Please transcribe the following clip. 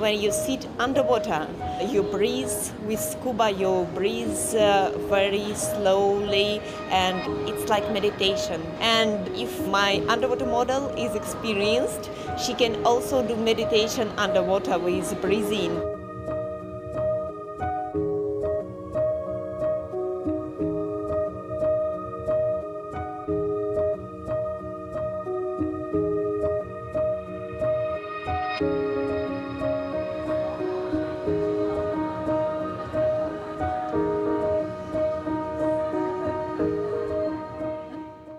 when you sit underwater, you breathe with scuba, you breathe very slowly, and it's like meditation. And if my underwater model is experienced, she can also do meditation underwater with breathing.